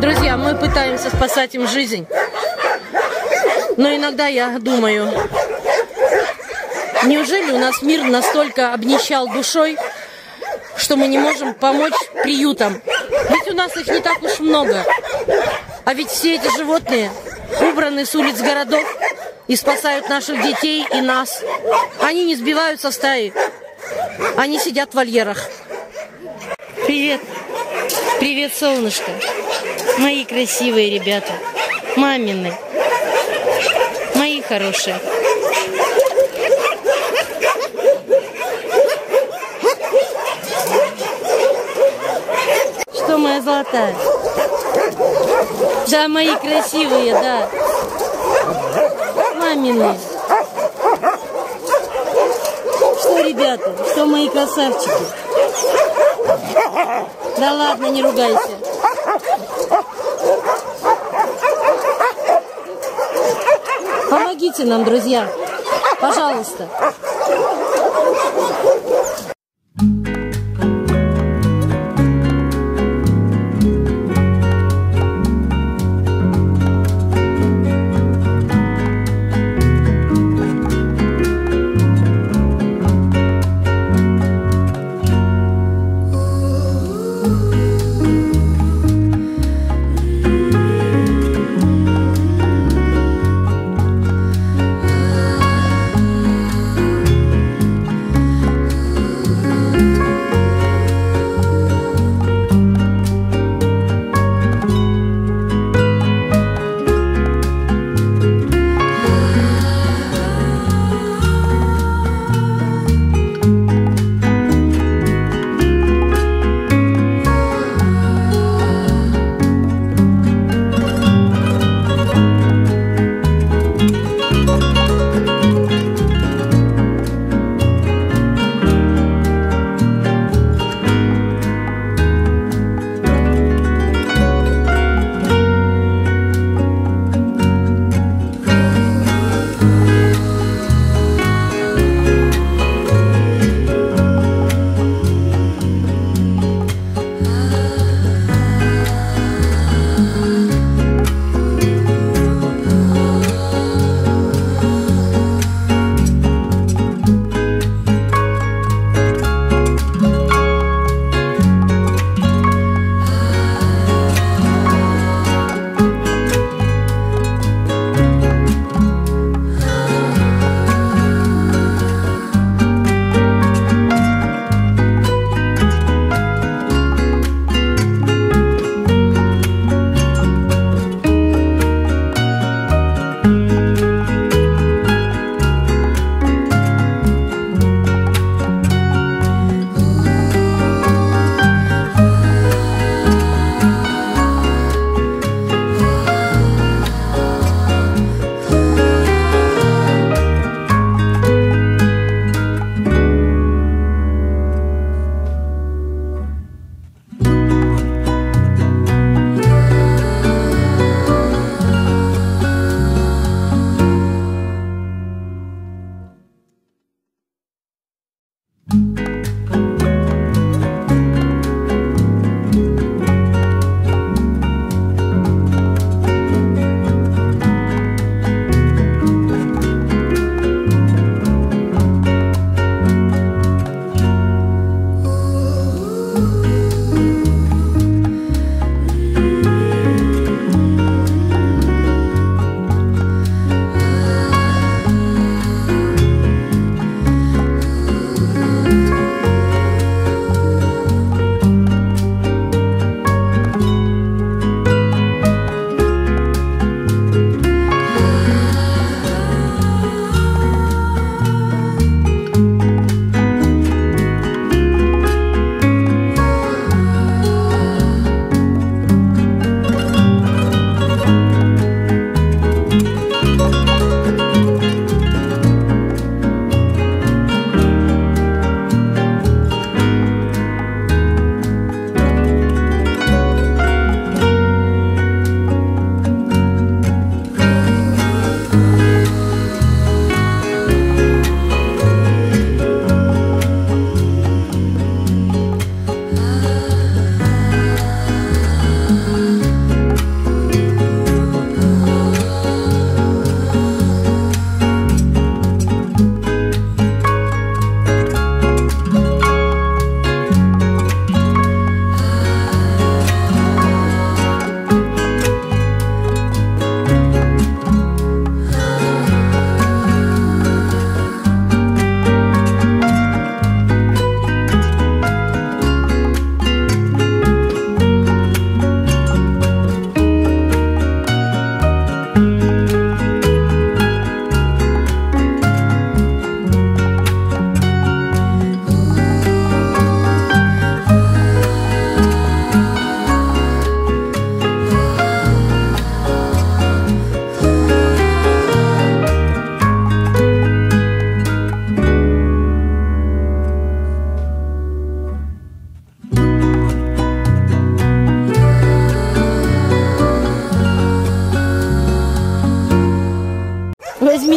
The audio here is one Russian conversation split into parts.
Друзья, мы пытаемся спасать им жизнь. Но иногда я думаю, неужели у нас мир настолько обнищал душой, что мы не можем помочь приютам? Ведь у нас их не так уж много. А ведь все эти животные убраны с улиц городов и спасают наших детей и нас. Они не сбиваются в стаи. Они сидят в вольерах. Привет. Привет, солнышко. Мои красивые ребята. Мамины. Мои хорошие. Что, моя золотая? Да, мои красивые, да. Мамины. Что, ребята? Что, мои красавчики? Да ладно, не ругайся. Помогите нам, друзья. Пожалуйста.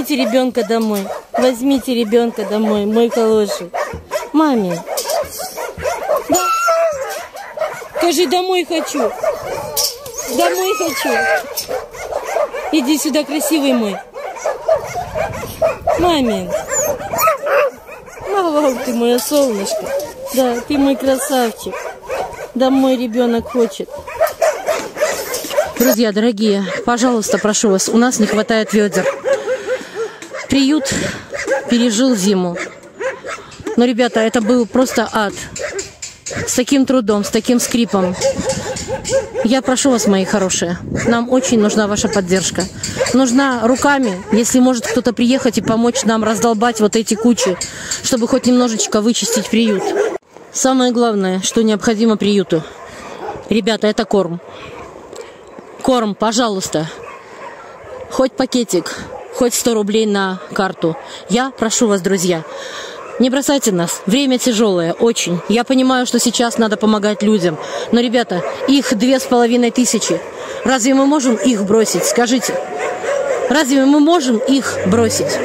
Возьмите ребенка домой. Возьмите ребенка домой, мой хороший. Маме. Да. Скажи, домой хочу. Домой хочу. Иди сюда, красивый мой. Маме. Мама, ты моя солнышко. Да, ты мой красавчик. Домой ребенок хочет. Друзья, дорогие, пожалуйста, прошу вас, у нас не хватает ведер. Приют пережил зиму. Но, ребята, это был просто ад. С таким трудом, с таким скрипом. Я прошу вас, мои хорошие, нам очень нужна ваша поддержка. Нужна руками, если может кто-то приехать и помочь нам раздолбать вот эти кучи, чтобы хоть немножечко вычистить приют. Самое главное, что необходимо приюту, ребята, это корм. Корм, пожалуйста, хоть пакетик, хоть 100 рублей на карту. Я прошу вас, друзья, не бросайте нас. Время тяжелое, очень. Я понимаю, что сейчас надо помогать людям. Но, ребята, их 2500. Разве мы можем их бросить? Скажите, разве мы можем их бросить?